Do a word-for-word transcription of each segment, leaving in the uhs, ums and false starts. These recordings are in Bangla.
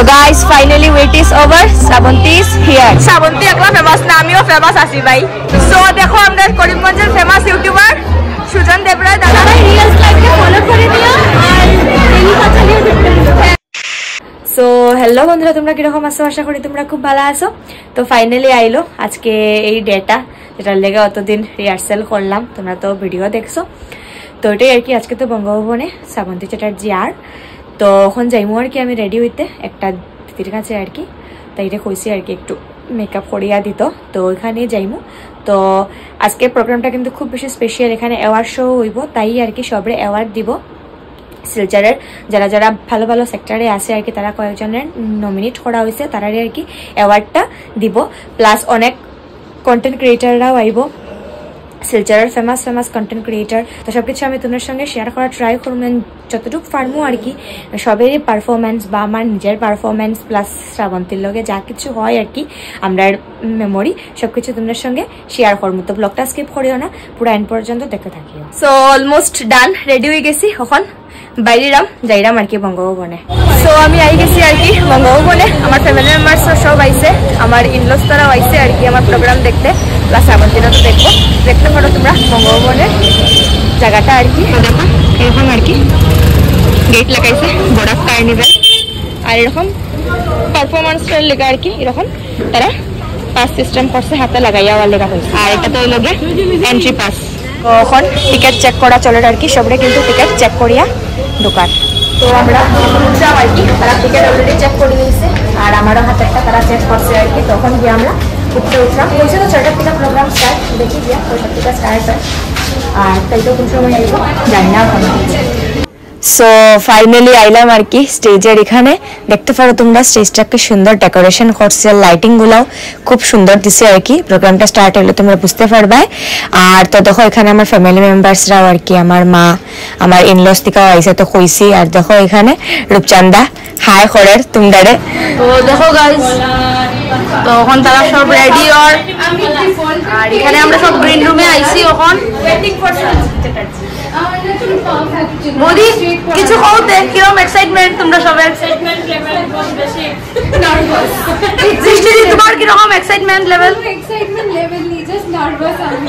So guys, finally wait is over. Srabanti is here. Srabanti अगला famous नामी और famous आशी भाई. So देखो हमने कोडिमगंज के famous YouTuber सुजन देवरा दादा ने reels लाइक के follow कर दिया और डेली का चलिए देखते हैं. So hello बंधुरा तुमरा किरकम आसो आशा करी तुमरा खूब भला आसो. तो finally आइलो आज के ये data जेटा लेगा अतो दिन rehearsal करलाम तुमरा तो video देखसो. तो ये यार कि आज के तो बंगभवने Srabanti Chatterjee आर तो এখন যাইমু আর কি আমি রেডি হইতে একটা দিদির কাছে আর কি তাইরে কইছি আর কি একটু মেকআপ করিয়া দিত তো ওখানে যাইমু তো আজকে প্রোগ্রামটা কিন্তু খুব বেশি স্পেশাল এখানে অ্যাওয়ার্ড শো হইব তাই আর কি সবরে অ্যাওয়ার্ড দিব সিলচারের যারা যারা ভালো ভালো সেক্টরে আছে আর কি তারা কয়েকজনের নমিনেট করা হইছে তারারে আর কি অ্যাওয়ার্ডটা দিব প্লাস অনেক কন্টেন্ট ক্রিয়েটররাও আইব Silchar famous famous content creator तो सबकिछु आमी तुम्हारे संगे शेयर करा ट्राई करूँ जतटुक फार्मो आर कि सबेर परफरमेंस बा आमार निजेर परफरमेंस प्लस श्रावंतीर लगे जा किछु हय आर कि आमरार मेमोरी सबकिछु तुम्हारे संगे शेयर करब तो ब्लगटा स्किप करिओ ना पुरा एंड पर्यन्त देखते थाकिओ. सो अलमोस्ट डान रेडी हये गेछि एखन बाइरेराम जाइराम आर कि बंगभवने. सो आमी आइ गेछि आर कि बंगभवने आमार फैमिली मेम्बार्स सब आइछे आमार इनलॉज ताराओ आइछे आर कि आमार प्रोग्राम देखते प्लस श्रावंतीर तो देखबो देखते पड़ो तुम्हारा बंगभवने जगहटा आर कि एरकम आर कि गेट लगाइছে বড় কার্নিভাল আর এরকম পারফরম্যান্স এর লাগা আর কি এরকম তারা পাস সিস্টেম করছে হাতে লাগাইয়া ওয়াল লাগা হইছে আর এটা তো হইল গে এন্ট্রি পাস এখন টিকেট চেক করা চলে আর কি সবরে কিন্তু টিকেট চেক করিয়া দোকান তো আমরা যাও আর কি তারা টিকেট অলরেডি চেক করে নিছে আর আমারও হাতে একটা তারা চেক করছে আর কি তখন গিয়ে আমরা উপরে উঠলাম কইছে তো ছোট একটা প্রোগ্রাম স্টার্ট দেখি গিয়া কত টিকা স্টার্ট হয় আর তাই তো কোন সময় আইবো জানি না কোন. सो फाइनली आइलाम आर कि स्टेजेर एखाने देखते पारो तोमरा स्टेजटाके सुंदर डेकोरेशन करछे लाइटिंग गुलाओ खूब सुंदर दिछे आर कि प्रोग्रामटा स्टार्ट हले तोमरा बुझते पारबे आर तो देखो एखाने आमार फैमिली मेम्बार्सराओ आर कि आमार मा आमार इनलॉज थेके आइछे तो कइछि आर देखो एखाने रूपचंदा हाय करेर तुमदारे तो देखो गाइस तो एखन तारा सब रेडी और आर एखाने आमरा सब ग्रीन रूमे आइछि एखन वेटिंग फॉर Chatterjee मोदी किछु कहते किरम एक्साइटमेंट तुमरा सब एक्साइटमेंट लेवल बहुत বেশি নার্ভাস এক্সিস্টে তোমার কিরকম एक्साइटमेंट लेवल एक्साइटमेंट लेवल नी जस्ट নার্ভাস আমি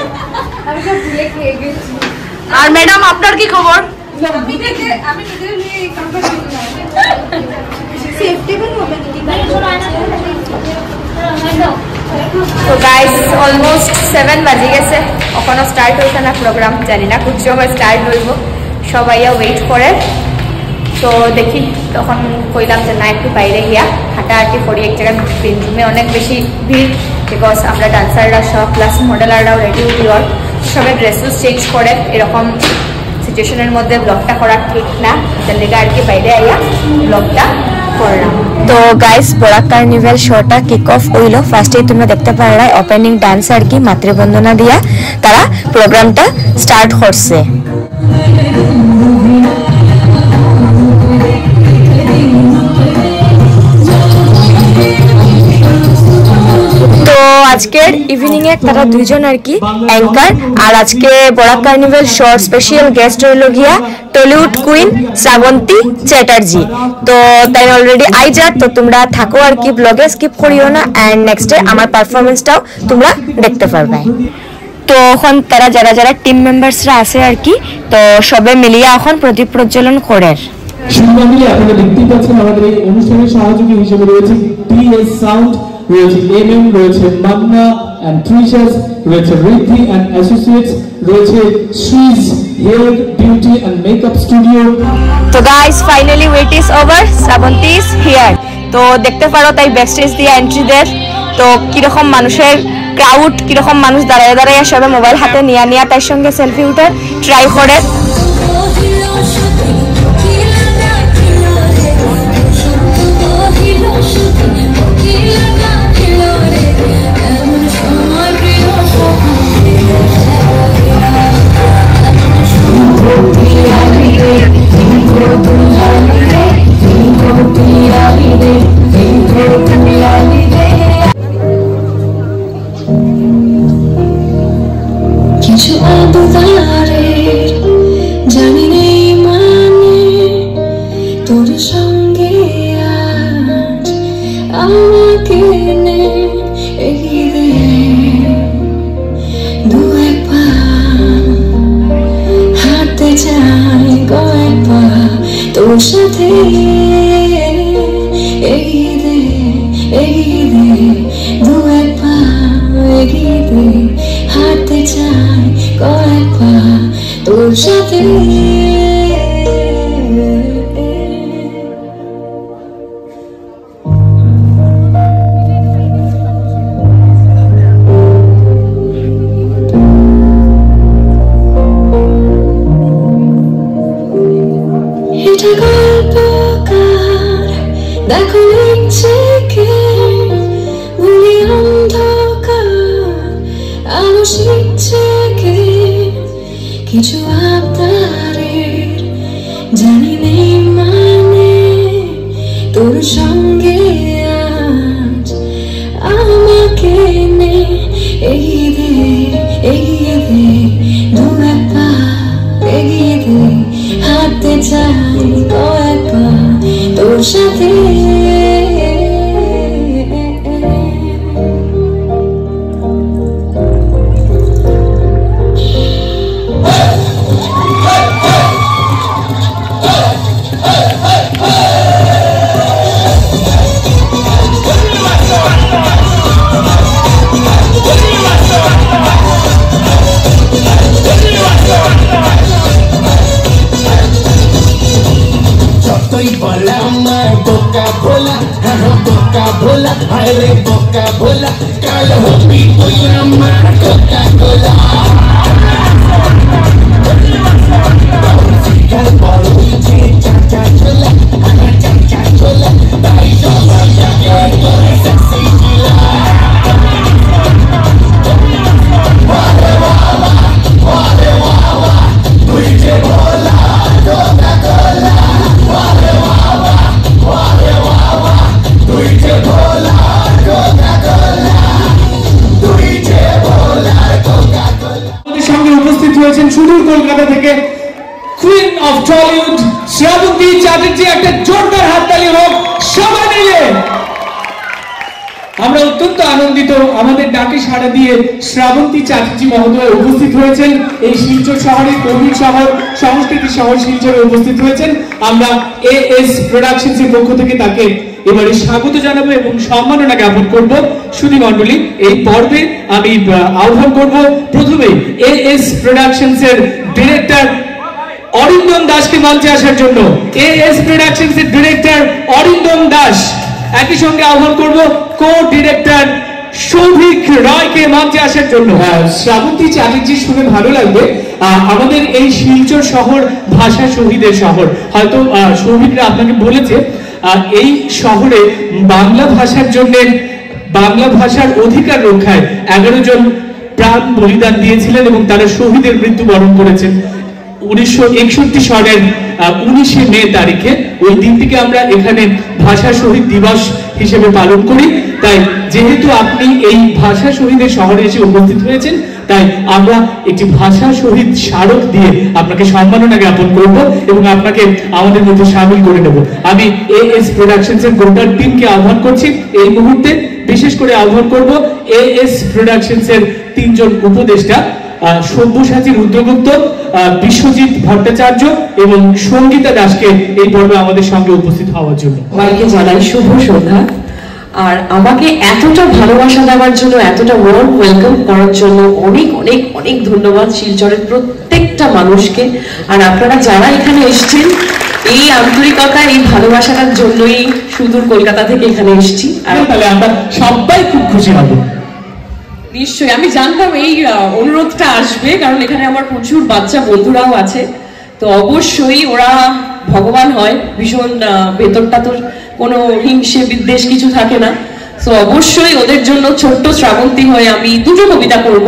আমি সব ভুলে খেয়ে গেছি আর ম্যাডাম আপনার কি খবর আমি থেকে আমি নিজের নিয়ে কমফর্ট না সেফটি বিন মোমেন্ট কি করে হ্যালো. तो गाइस अलमोस्ट सेवन बजे गेছে এখনো স্টার্ট হইছে না প্রোগ্রাম জানি না কিছু সময় স্টার্ট হইব সবাইয়া ওয়েট করে তো দেখি তখন কইলাম যে না একটু বাইরে গিয়া হাঁটা হাঁটি করি এক জায়গায় স্ক্রিন রুমে অনেক বেশি ভিড় বিকজ আমরা ডান্সাররা সব প্লাস মডেলাররাও রেডি হইল সবাই ড্রেসেস চেঞ্জ করে এরকম সিচুয়েশনের মধ্যে ব্লগটা করা ঠিক না তার লাগি আর কি বাইরে আইয়া ব্লগটা तो गाइस बड़ा कार्निवल शोटा किक ऑफ होइलो फर्स्ट ही तुम्हें देखते पा रहा है ओपनिंग डांस आर की मातृवंदना दिया तारा प्रोग्राम टा स्टार्ट होर्से तो आजकेर इवनिंग एक तारा दुइजन आर की एंकर आर आजके बड़ा कार्निवल शो स्पेशल गेस्ट हइलो गिया टॉलीवुड क्वीन Srabanti Chatterjee तो ताई ऑलरेडी आई जा तो तुमरा थाको आर की ब्लॉगे स्किप करियो ना एंड नेक्स्ट डे आमार परफॉर्मेंसटाও तुमरा देखते পারবে तो এখন তারা যারা যারা টিম মেম্বারসরা আছে আর কি তো সবে মিলিয়ে এখন প্রদীপ প্রজ্বলন করের সবাই মিলে আপনারা দেখতে পাচ্ছেন আমাদের এই অনুষ্ঠানের সহযোগী হিসেবে রয়েছে টিএস সাউন্ড রয়েছে এমএম রয়েছে মান্না এন্ড ট্রিশাস রয়েছে রিদ্ধি এন্ড অ্যাসোসিয়েটস রয়েছে শ্রীজ hair beauty and makeup studio. तो guys finally wait is over Srabanti is here तो देखते पारो ताई बैक स्टेज दिया एंट्री दे तो की रकम मानुषेर क्राउड की रकम मानुष दाड़ाया दाड़ाया सबे मोबाइल हाथे निया निया तार संगे सेल्फी उठार ट्राई करे किछु आंदोलन रे श्रावंती चाटर्जी महोदय उपस्थित হয়েছেন এই শিলচর শহরে কবির শহর সংস্কৃতি শহর শিলচরে উপস্থিত হয়েছেন আমরা এএস প্রোডাকশনস এর পক্ষ থেকে তাকে এবারে স্বাগত জানাবো এবং সম্মাননা জ্ঞাপন করব সুধী মণ্ডলী এই পর্বে আমি আহ্বান করব প্রথমে এএস প্রোডাকশনস এর ডিরেক্টর অরিন্দম দাসকে মঞ্চে আসার জন্য এএস প্রোডাকশনস এর ডিরেক্টর অরিন্দম দাস একই সঙ্গে আহ্বান করব কো ডিরেক্টর সৌভিক রয় के मंच आसार श्राবন্তী চ্যাটার্জী শুনে ভালো লাগবে আমাদের এই শিলচর শহর ভাষা শহীদের শহর হয়তো সৌভিকরা আপনাকে বলেছে এই শহরে বাংলা ভাষার জন্য বাংলা ভাষার অধিকার রক্ষায় এগারো জন প্রাণ বলিদান দিয়েছিলেন এবং তারা শহীদের মৃত্যুবরণ করেছেন উনিশশো একষট্টি সালের উনিশে মে তারিখে ওই দিনটিকে আমরা এখানে ভাষা শহীদ দিবস হিসেবে পালন করি তাই যেহেতু আপনি এই ভাষা শহীদের শহরে এসে উপস্থিত হয়েছেন তাই আমরা একটি ভাষা শহীদ স্মারক দিয়ে আপনাকে সম্মাননা জ্ঞাপন করব এবং আপনাকে আমাদের মধ্যে সামিল করে নেব আমি এএস প্রোডাকশনস এর গোটা টিমকে আহ্বান করছি এই মুহূর্তে বিশেষ করে আহ্বান করব এএস প্রোডাকশনস এর তিনজন উপদেষ্টা সব্যসাচী উদ্দগুপ্ত বিশ্বজিৎ ভট্টাচার্য এবং সঙ্গীতা দাসকে এই পর্বে আমাদের সঙ্গে উপস্থিত হওয়ার জন্য সবাইকে জানাই শুভ সন্ধ্যা আর আমাকে এতটা ভালোবাসা দেওয়ার জন্য এতটা ওয়ার্ম ওয়েলকাম করার জন্য অনেক অনেক অনেক ধন্যবাদ শিলচরের প্রত্যেকটা মানুষকে আর আপনারা যারা এখানে এসেছেন এই আন্তরিকতা এই ভালোবাসার জন্যই সুদূর কলকাতা থেকে এখানে এসেছি আর তাহলে আমরা সবাই খুব খুশি হব নিশ্চয়ই আমি জানতাম এই অনুরোধটা আসবে কারণ এখানে আমার প্রচুর বাচ্চা বন্ধুরাও আছে তো অবশ্যই ওরা ভগবান হয় ভীষণ ভেতরটা তো কোনো হিংসে বিদ্বেষ কিছু থাকে না তো অবশ্যই ওদের জন্য ছোট্ট শ্রাবন্তী হয়ে আমি দুটো কবিতা করব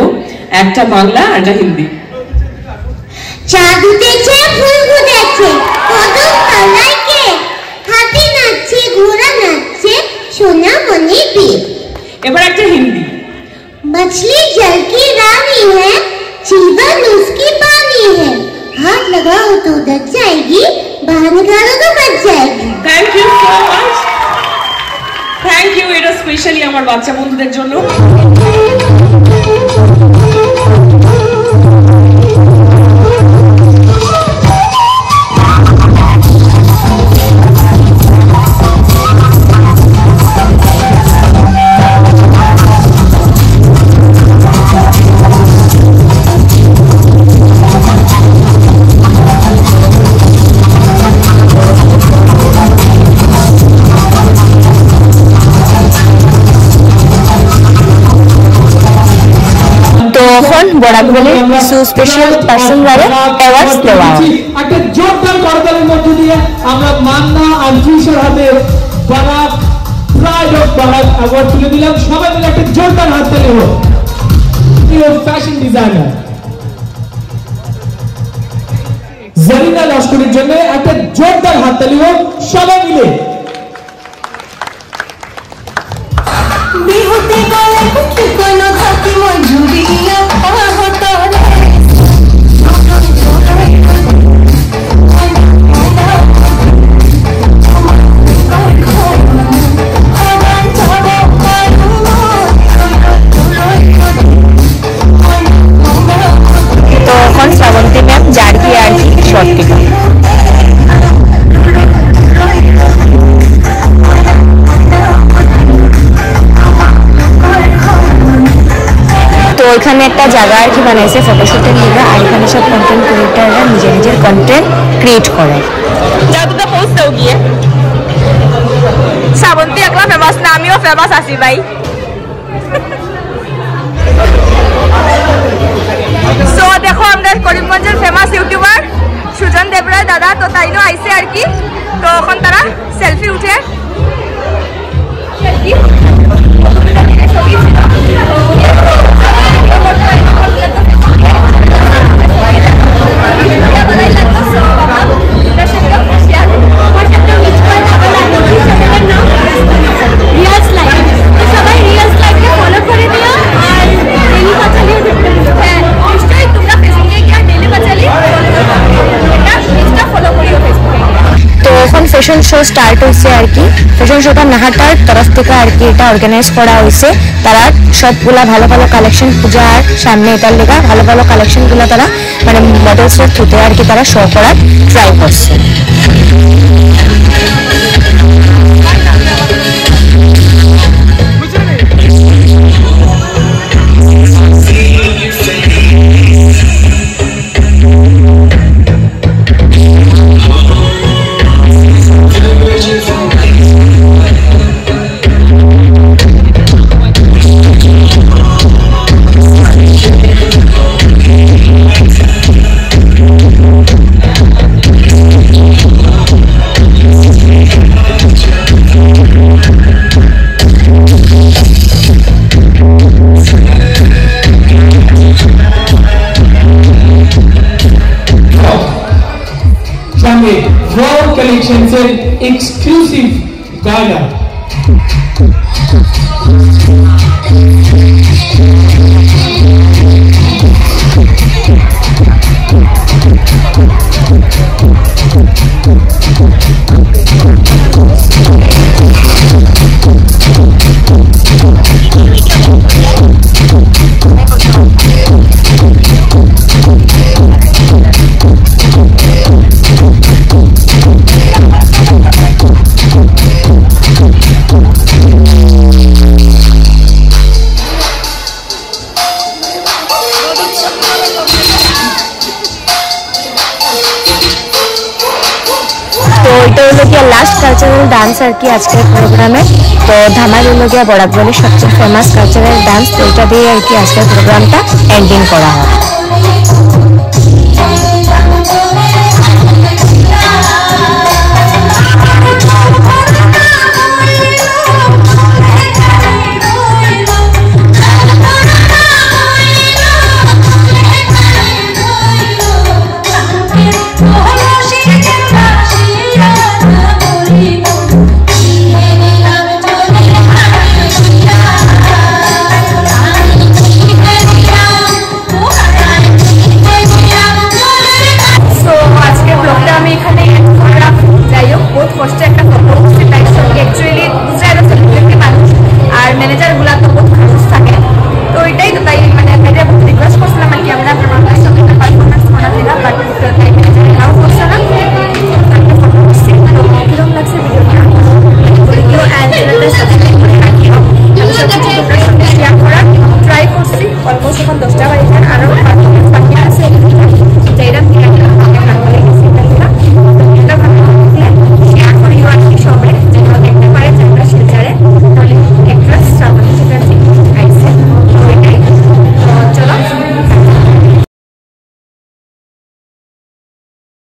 একটা বাংলা আর একটা হিন্দি এবার একটা হিন্দি मछली जल की रानी है जीवन उसकी पानी है हाथ लगाओ तो डट जाएगी बाहर निकालो तो बच जाएगी thank you so much thank you specially আমার বাচ্চা বন্ধুদের জন্য। বড়াক বলে সু স্পেশাল পারসন দ্বারা অ্যাওয়ার্ডস দেওয়া হয়। একটা জোরদার করতালের মধ্য দিয়ে আমরা মান্না আর জিসার হাতে Barak pride of Barak award তুলে দিলাম। সবাই মিলে একটা জোরদার হাততালি হোক। প্রিয় ফ্যাশন ডিজাইনার জেরিনা লস্কনির জন্য একটা জোরদার হাততালি হোক সবাই মিলে। বিহুতে গলে কি কোন থাকি মজুরিয়া जगह बनाई से फोटोशूटे लिए सब कन्टेंट क्रिएटर निजे निजे कन्टेंट क्रिएट करें। ज्यादा पोस्ट होगी है श्रावंती अगला फेमस नामी और फेमस आसी भाई। सो देखो हमारे करीमगंजर फेमस यूट्यूबर सुजन देवराय दादा तो ताइनो आईसे आर की तो अपन तारा सेल्फी उठे फैशन शो स्टार्ट हो फैशन शो का नाहटार तरफ थे अर्गानाइज करा तारा सबगुला भलो भलो कलेक्शन पूजार सामने इटार लेखा भलो भलो कलेक्शन गुला तारा मैं मॉडल्स थ्रूते तारा शो करार ट्राई कर। Exclusive gala last cultural dance और कि आज के प्रोग्रामे तो धामाल लोगिया बड़ाकबले सबसे फेमस कल्चरल डांस तो ये आज के प्रोग्राम एंडिंग करा है।